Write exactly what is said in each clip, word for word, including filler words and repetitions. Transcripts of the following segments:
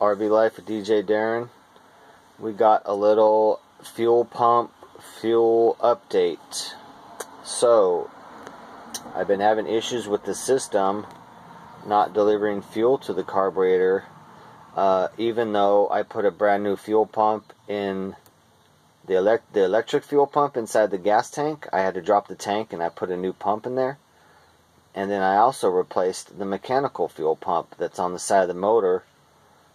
R V Life with D J Darren. We got a little fuel pump fuel update. So I've been having issues with the system not delivering fuel to the carburetor, uh, even though I put a brand new fuel pump in the elect the electric fuel pump inside the gas tank. I had to drop the tank and I put a new pump in there, and then I also replaced the mechanical fuel pump that's on the side of the motor,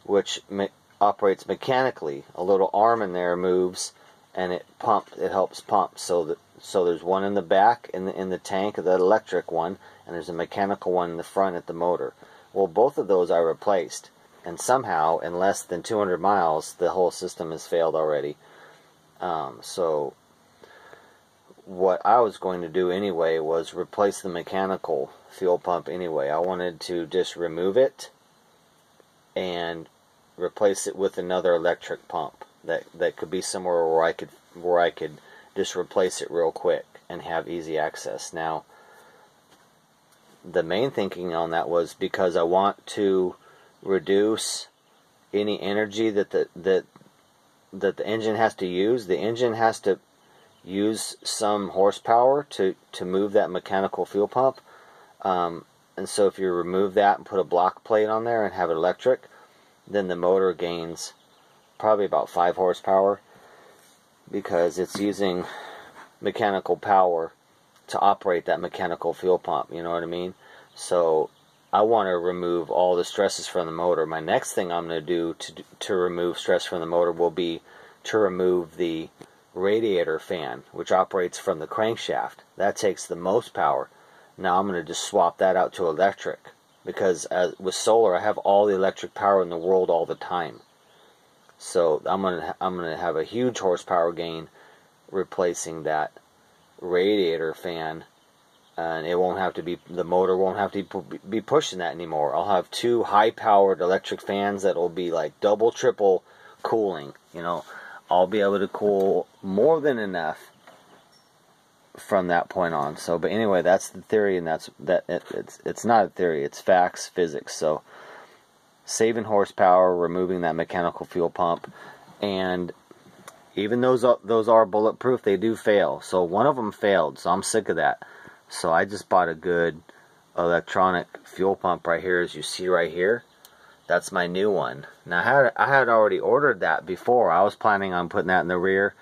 which me operates mechanically. A little arm in there moves and it pumps, it helps pump. So that so there's one in the back in the in the tank of that electric one, and there's a mechanical one in the front at the motor. Well, both of those I replaced, and somehow in less than two hundred miles the whole system has failed already. Um, so what I was going to do anyway was replace the mechanical fuel pump anyway. I wanted to just remove it and replace it with another electric pump that that could be somewhere where I could where I could just replace it real quick and have easy access. Now, the main thinking on that was because I want to reduce any energy that the that that the engine has to use. The engine has to use some horsepower to to move that mechanical fuel pump. Um, and so if you remove that and put a block plate on there and have it electric, then the motor gains probably about five horsepower because it's using mechanical power to operate that mechanical fuel pump. You know what I mean? So I want to remove all the stresses from the motor. My next thing I'm going to do to to remove stress from the motor will be to remove the radiator fan, which operates from the crankshaft. That takes the most power. Now I'm going to just swap that out to electric, because as with solar, I have all the electric power in the world all the time. So I'm gonna I'm gonna have a huge horsepower gain replacing that radiator fan, and it won't have to be the motor won't have to be pushing that anymore. I'll have two high-powered electric fans that'll be like double, triple cooling. You know, I'll be able to cool more than enough from that point on. So, but anyway, that's the theory, and that's that. It, it's it's not a theory; it's facts, physics. So, saving horsepower, removing that mechanical fuel pump, and even those those are bulletproof. They do fail. So one of them failed. So I'm sick of that. So I just bought a good electronic fuel pump right here, as you see right here. That's my new one. Now I had I had already ordered that before. I was planning on putting that in the rear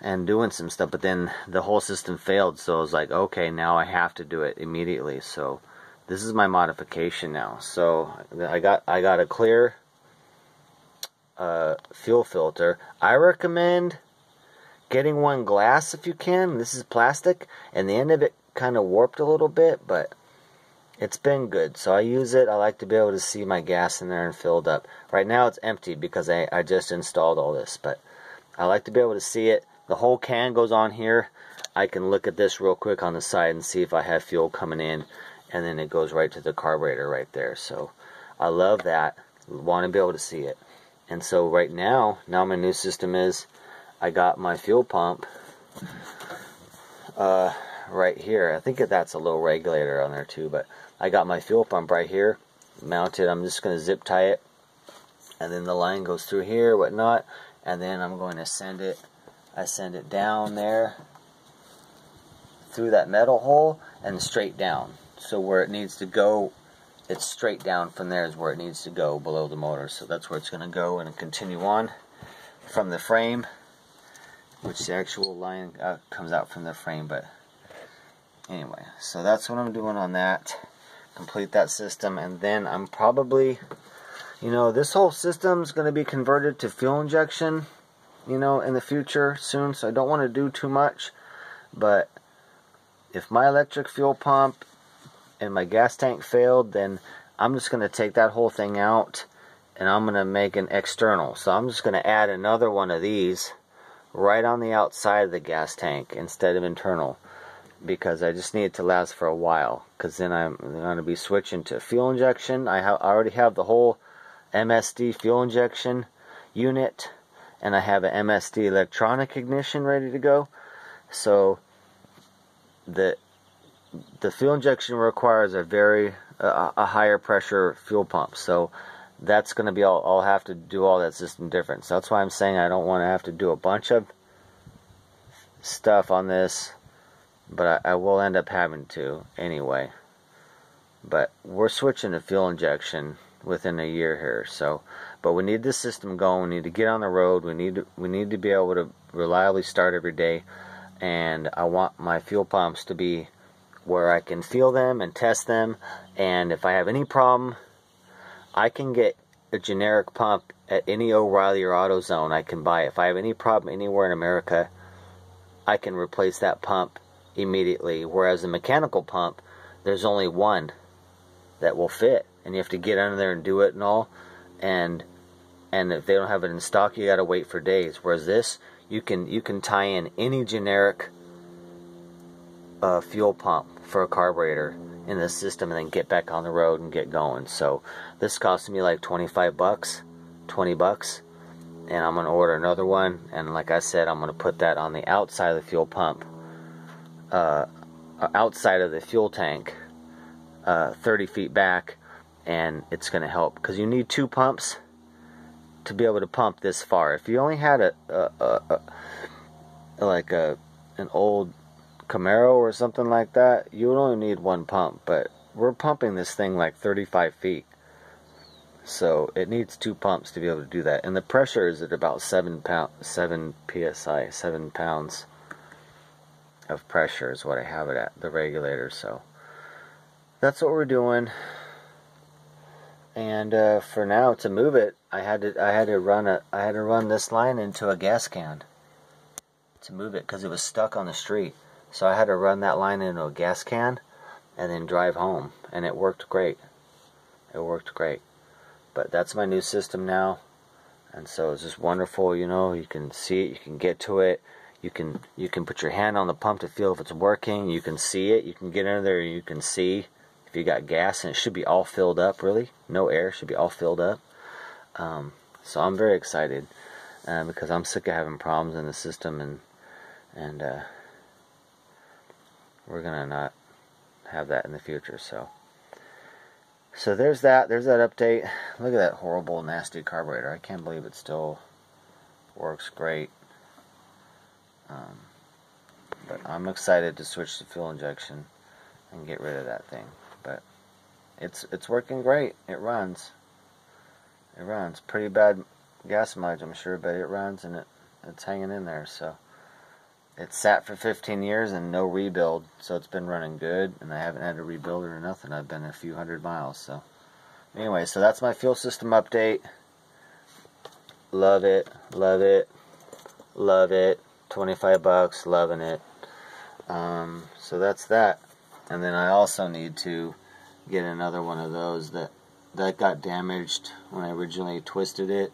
and doing some stuff, but then the whole system failed, so I was like, okay, now I have to do it immediately. So this is my modification now. So I got I got a clear uh, fuel filter. I recommend getting one glass if you can. This is plastic, and the end of it kind of warped a little bit, but it's been good. So I use it. I like to be able to see my gas in there and filled up. Right now it's empty because I, I just installed all this, but I like to be able to see it. The whole can goes on here. I can look at this real quick on the side and see if I have fuel coming in, and then it goes right to the carburetor right there. So I love that. Want to be able to see it. And so right now, now my new system is I got my fuel pump uh, right here. I think that's a little regulator on there too, but I got my fuel pump right here mounted. I'm just going to zip tie it, and then the line goes through here, whatnot, and then I'm going to send it I send it down there through that metal hole and straight down. So where it needs to go, it's straight down from there is where it needs to go below the motor. So that's where it's going to go and continue on from the frame, which the actual line uh, comes out from the frame. But anyway, so that's what I'm doing on that. Complete that system, and then I'm probably, you know, this whole system's going to be converted to fuel injection, you know, in the future soon, so I don't want to do too much. But if my electric fuel pump and my gas tank failed, then I'm just going to take that whole thing out and I'm going to make an external. So I'm just going to add another one of these right on the outside of the gas tank instead of internal, because I just need it to last for a while, because then I'm going to be switching to fuel injection. I, ha I already have the whole M S D fuel injection unit, and I have an M S D electronic ignition ready to go. So the the fuel injection requires a very uh, a higher pressure fuel pump. So that's going to be all, I'll have to do all that system difference. That's why I'm saying I don't want to have to do a bunch of stuff on this, but I, I will end up having to anyway. But we're switching to fuel injection within a year here, so but we need this system going. We need to get on the road. We need to, we need to be able to reliably start every day, and I want my fuel pumps to be where I can feel them and test them, and if I have any problem, I can get a generic pump at any O'Reilly or AutoZone I can buy. If I have any problem anywhere in America, I can replace that pump immediately, whereas a mechanical pump, there's only one that will fit, and you have to get under there and do it and all, and and if they don't have it in stock, you gotta wait for days. Whereas this, you can you can tie in any generic uh, fuel pump for a carburetor in this system and then get back on the road and get going. So this cost me like twenty-five bucks, twenty bucks, and I'm gonna order another one, and like I said, I'm gonna put that on the outside of the fuel pump, uh, outside of the fuel tank, uh, thirty feet back, and it's gonna help because you need two pumps to be able to pump this far. If you only had a, a, a, a like a an old Camaro or something like that, you would only need one pump, but we're pumping this thing like thirty-five feet, so it needs two pumps to be able to do that, and the pressure is at about seven pound seven P S I, seven pounds of pressure is what I have it at, the regulator. So that's what we're doing, and uh, for now, to move it, I had to I had to run a I had to run this line into a gas can to move it because it was stuck on the street. So I had to run that line into a gas can and then drive home. And it worked great. It worked great. But that's my new system now. And so it's just wonderful, you know. You can see it. You can get to it. You can you can put your hand on the pump to feel if it's working. You can see it. You can get in there and you can see if you got gas. And it should be all filled up, really. No air. It should be all filled up. Um, so I'm very excited uh, because I'm sick of having problems in the system. And... and uh, we're gonna not have that in the future. So so there's that there's that update. Look at that horrible nasty carburetor. I can't believe it still works great. Um, but I'm excited to switch to fuel injection and get rid of that thing. But it's it's working great. It runs. It runs. Pretty bad gas mileage, I'm sure, but it runs, and it it's hanging in there. So it sat for fifteen years and no rebuild, so it's been running good, and I haven't had to rebuild it or nothing. I've been a few hundred miles. So anyway, so that's my fuel system update. Love it, love it, love it. twenty-five bucks, loving it. Um, so that's that. And then I also need to get another one of those that that got damaged when I originally twisted it,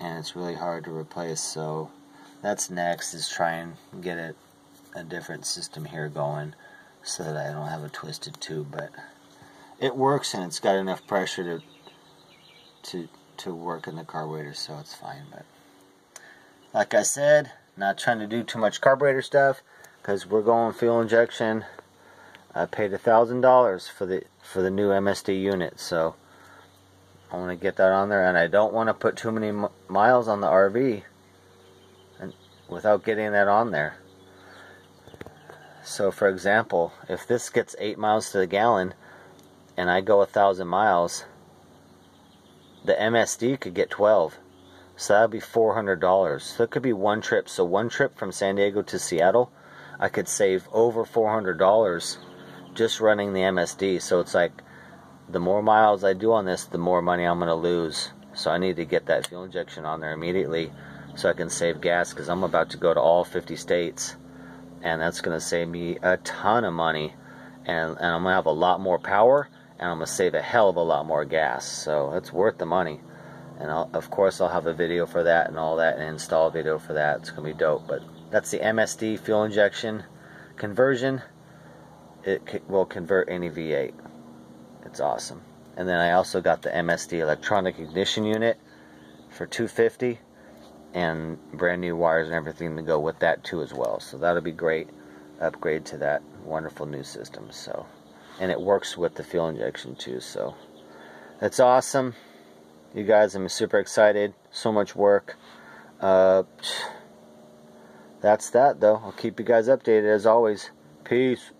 and it's really hard to replace. So that's next, is try and get a, a different system here going so that I don't have a twisted tube. But it works, and it's got enough pressure to to to work in the carburetor, so it's fine. But like I said, not trying to do too much carburetor stuff because we're going fuel injection. I paid a thousand dollars for the for the new M S D unit, so I want to get that on there, and I don't want to put too many m miles on the R V without getting that on there. So for example, if this gets eight miles to the gallon and I go a thousand miles, the M S D could get twelve, so that would be four hundred dollars. So it could be one trip. So one trip from San Diego to Seattle, I could save over four hundred dollars just running the M S D. So it's like, the more miles I do on this, the more money I'm going to lose. So I need to get that fuel injection on there immediately so I can save gas, because I'm about to go to all fifty states, and that's going to save me a ton of money, and, and I'm going to have a lot more power, and I'm going to save a hell of a lot more gas. So it's worth the money, and I'll, of course I'll have a video for that and all that, and install video for that. It's going to be dope. But that's the M S D fuel injection conversion. It will convert any V eight. It's awesome. And then I also got the M S D electronic ignition unit for two hundred fifty dollars. And brand new wires and everything to go with that too as well. So that'll be great upgrade to that wonderful new system. So, and it works with the fuel injection too. So that's awesome. you guys, I'm super excited. So much work. Uh, that's that, though. I'll keep you guys updated as always. Peace.